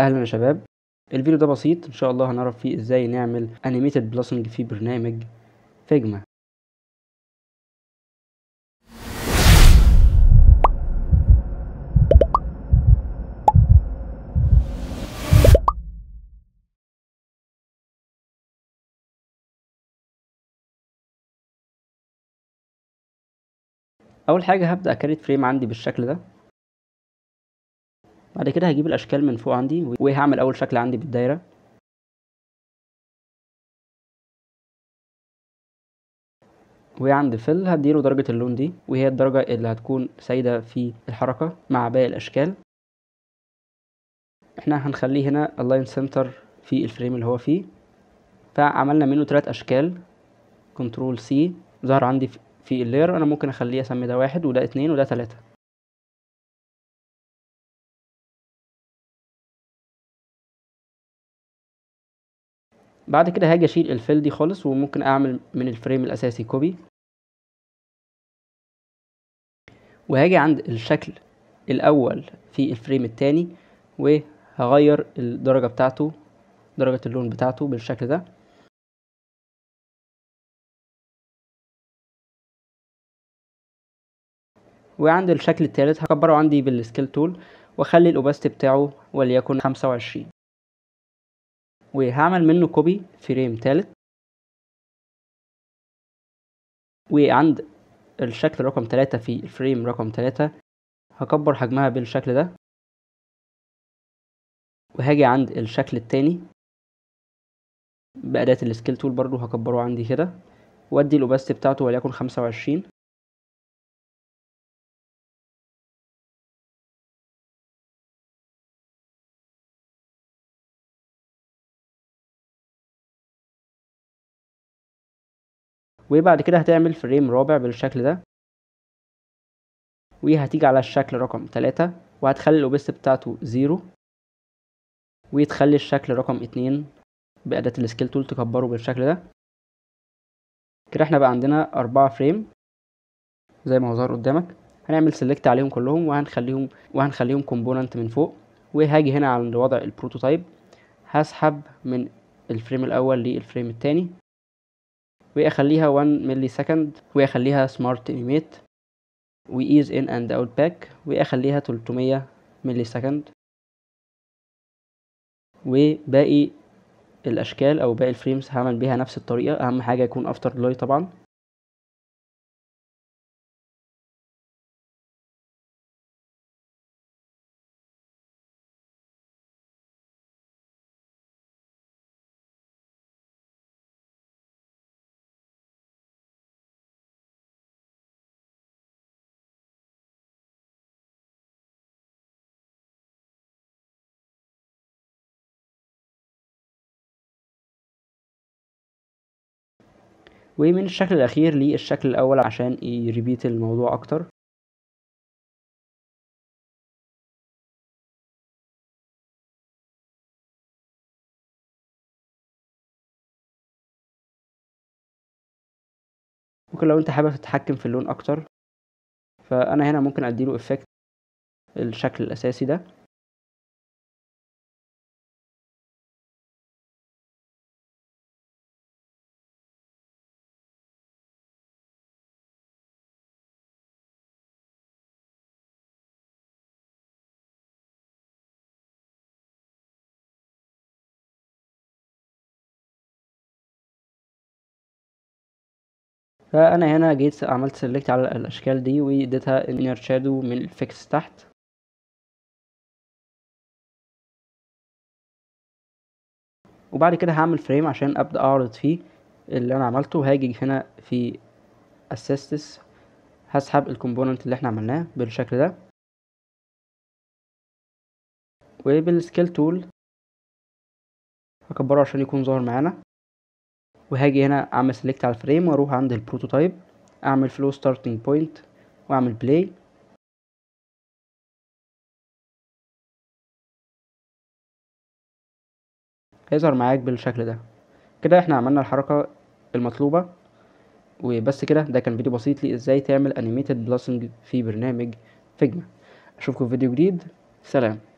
اهلا يا شباب. الفيديو ده بسيط ان شاء الله، هنعرف فيه ازاي نعمل انيميتد بلاسنج في برنامج فيجما. اول حاجه هبدا اكريت فريم عندي بالشكل ده، بعد كده هجيب الاشكال من فوق عندي وهعمل اول شكل عندي بالدايره، وعند فل هديله درجه اللون دي وهي الدرجه اللي هتكون سايده في الحركه مع باقي الاشكال. احنا هنخليه هنا align center في الفريم اللي هو فيه، فعملنا منه 3 اشكال. كنترول سي ظهر عندي في اللير، انا ممكن اخليه اسمي ده 1 وده 2 وده 3. بعد كده هاجي اشيل الفيل دي خالص، وممكن اعمل من الفريم الاساسي كوبي، وهاجي عند الشكل الاول في الفريم التاني وهغير الدرجة بتاعته، درجة اللون بتاعته بالشكل ده. وعند الشكل التالت هكبره عندي بالسكيل تول واخلي الاوباستي بتاعه وليكن 25، وهعمل منه كوبي فريم تالت. وعند الشكل رقم 3 في الفريم رقم 3 هكبر حجمها بالشكل ده، وهاجي عند الشكل التاني بأداة السكيل تول برضو هكبره عندي كده، وادي الاوباستي بتاعته وليكن 25. وبعد كده هتعمل فريم رابع بالشكل ده، وهتيجي على الشكل رقم 3 وهتخلي الاوبست بتاعته 0، وتخلي الشكل رقم 2 بأداة السكيل تول تكبره بالشكل ده. كده احنا بقى عندنا 4 فريم زي ما هو ظهر قدامك. هنعمل سيلكت عليهم كلهم وهنخليهم كومبوننت من فوق، وهاجي هنا عند وضع البروتوتايب هسحب من الفريم الاول للفريم التاني، واخليها 1 ملي سكند، واخليها سمارت انيميت، وايز ان اند اوت باك، واخليها 300 ملي سكند. وباقي الاشكال او باقي الفريمز هعمل بيها نفس الطريقه، اهم حاجه يكون افتر ديلاي طبعا. ومن الشكل الأخير للشكل الأول عشان يريبيت الموضوع أكتر. ممكن لو أنت حابب تتحكم في اللون أكتر، فأنا هنا ممكن أديله إفكت الشكل الأساسي ده، فانا هنا جيت عملت سيلكت على الاشكال دي واديتها انير شادو من الفيكس تحت، وبعد كده هعمل فريم عشان ابدا اعرض فيه اللي انا عملته. هاجي هنا في اسيستس هسحب الكومبوننت اللي احنا عملناه بالشكل ده، وبالسكيل تول هكبره عشان يكون ظاهر معانا، وهاجي هنا اعمل سيلكت على الفريم واروح عند البروتوتايب اعمل فلو ستارتنج بوينت واعمل بلاي. هيظهر معاك بالشكل ده. كده احنا عملنا الحركه المطلوبه وبس. كده ده كان فيديو بسيط لازاي تعمل انيميتد بلاسنج في برنامج فيجما. اشوفكم في فيديو جديد، سلام.